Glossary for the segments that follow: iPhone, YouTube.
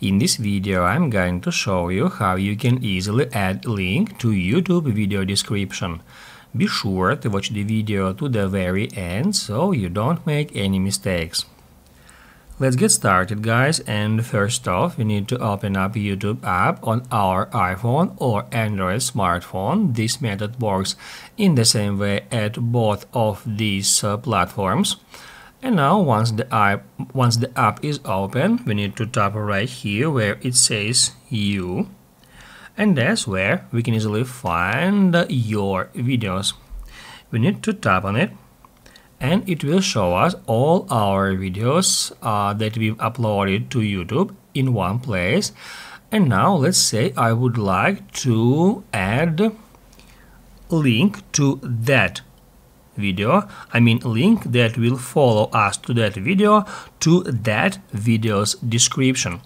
In this video I'm going to show you how you can easily add link to YouTube video description. Be sure to watch the video to the very end so you don't make any mistakes. Let's get started, guys, and first off we need to open up YouTube app on our iPhone or Android smartphone. This method works in the same way at both of these platforms. And now once the app is open, we need to tap right here where it says You. And that's where we can easily find your videos. We need to tap on it and it will show us all our videos that we've uploaded to YouTube in one place. And now let's say I would like to add link to that video. I mean link that will follow us to that video to that video's description.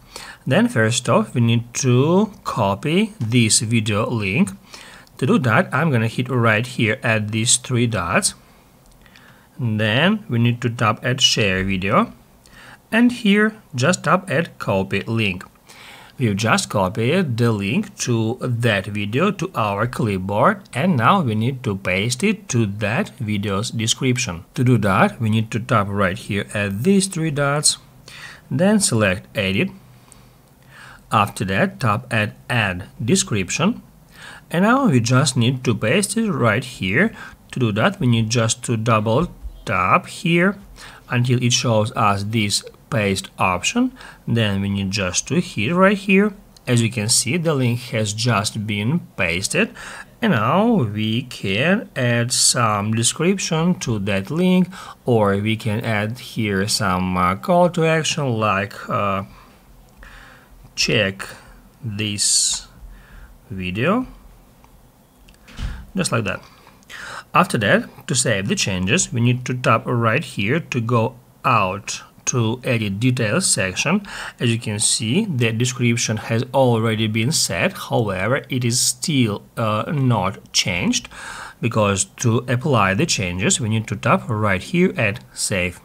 Then first off we need to copy this video link. To do that I'm gonna hit right here at these three dots. Then we need to tap at share video and here just tap at copy link. We've just copied the link to that video to our clipboard and now we need to paste it to that video's description. To do that we need to tap right here at these three dots, then select edit. After that tap at add description and now we just need to paste it right here. To do that we need just to double tap here until it shows us this paste option, then we need just to hit right here. As you can see, the link has just been pasted and now we can add some description to that link, or we can add here some call to action like check this video, just like that. After that, to save the changes we need to tap right here to go out to edit details section. As you can see, the description has already been set, however it is still not changed, because to apply the changes we need to tap right here at save.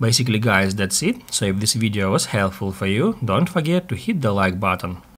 Basically, guys, that's it. So if this video was helpful for you, don't forget to hit the like button.